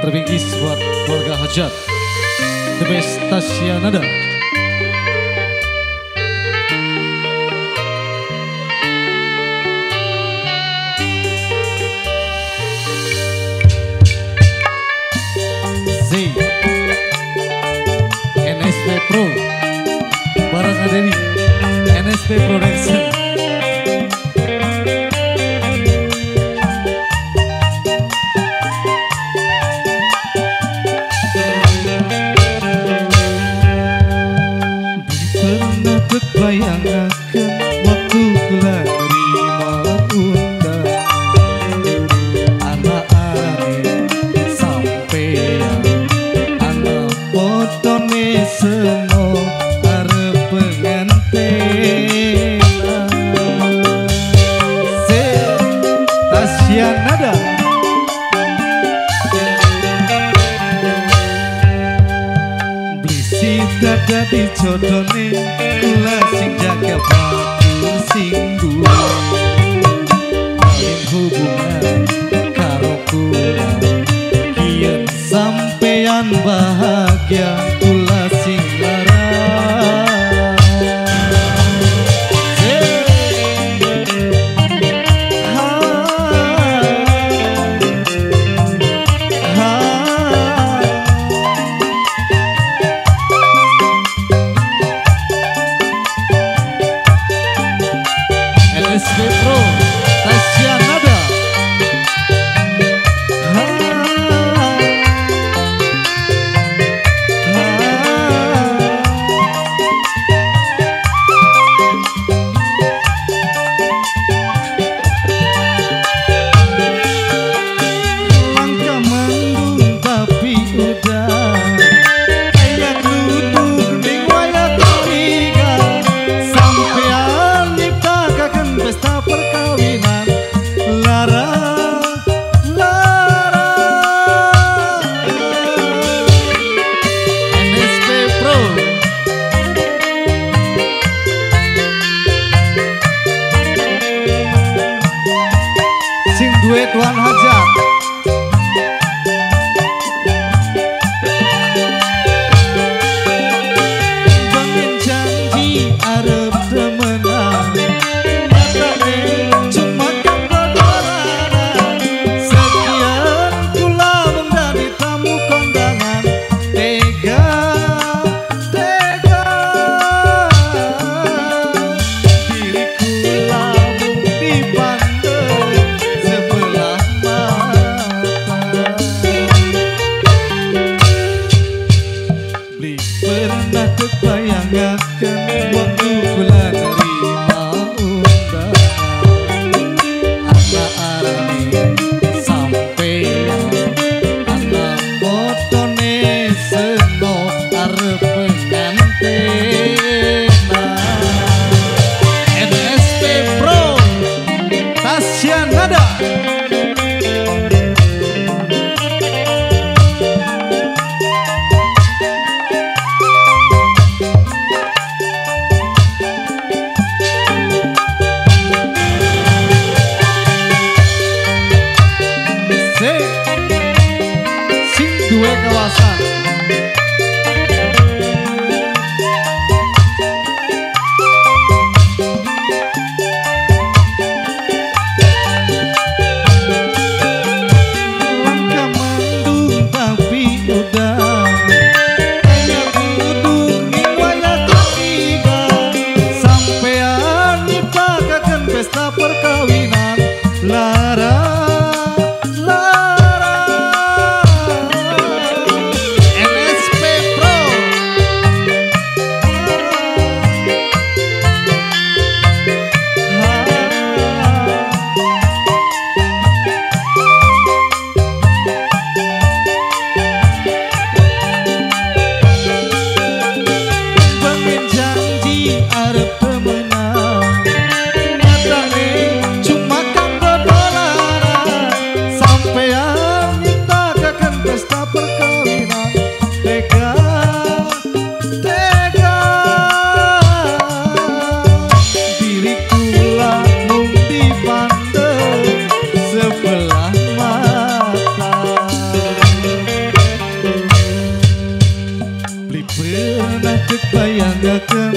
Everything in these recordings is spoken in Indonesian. terpinggis buat keluarga Hajat. The best Tasya Nada. Z NSP Pro barang dari NSP Production. Bayang akan waktu kelari malam undangan, anak arin sampean, anak potone seno arep pengantenan. Tasya Nada. Blisi dada di jodone kula sing jaga batu sing dua maling hubungan karo kula kian sampean bahagia kula sing larang. Metro, Tasya Nada. Mangga mendung tapi udah kayak duduk di wayang tiga sampai. Pesta perkawinan lara NSP Pro. Sing duet Tuan Hajat bangun janji arep temenan. Arep temenan, matane bayang dagang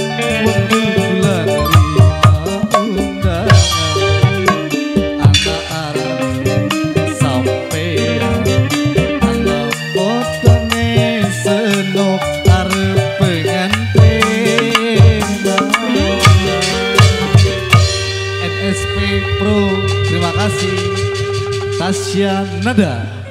waktu bulan undangan anak arang sampean anak potone seno arep pengantin NSP Pro. Terima kasih Tasya Nada.